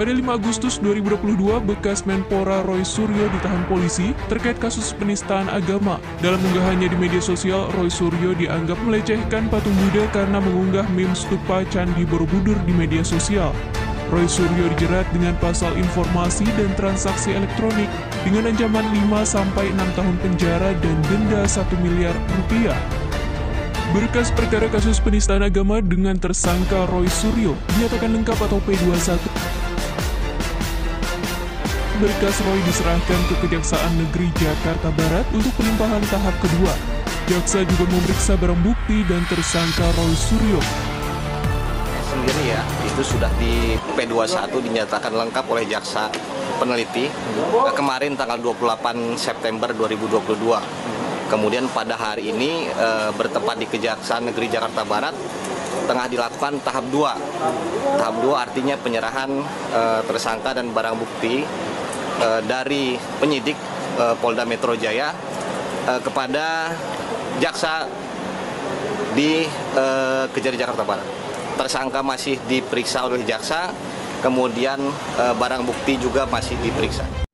Pada 5 Agustus 2022, bekas Menpora Roy Suryo ditahan polisi terkait kasus penistaan agama. Dalam unggahannya di media sosial, Roy Suryo dianggap melecehkan patung Buddha karena mengunggah meme stupa Candi Borobudur di media sosial. Roy Suryo dijerat dengan pasal informasi dan transaksi elektronik dengan ancaman 5-6 tahun penjara dan denda Rp1 miliar. Berkas perkara kasus penistaan agama dengan tersangka Roy Suryo dinyatakan lengkap atau P21. Berkas Roy diserahkan ke Kejaksaan Negeri Jakarta Barat untuk pelimpahan tahap kedua. Jaksa juga memeriksa barang bukti dan tersangka Roy Suryo. Sendiri ya, itu sudah di P21 dinyatakan lengkap oleh jaksa peneliti kemarin tanggal 28 September 2022. Kemudian pada hari ini bertempat di Kejaksaan Negeri Jakarta Barat tengah dilakukan tahap 2. Tahap 2 artinya penyerahan tersangka dan barang bukti dari penyidik Polda Metro Jaya kepada jaksa di Kejaksaan Jakarta Barat. Tersangka masih diperiksa oleh jaksa, kemudian barang bukti juga masih diperiksa.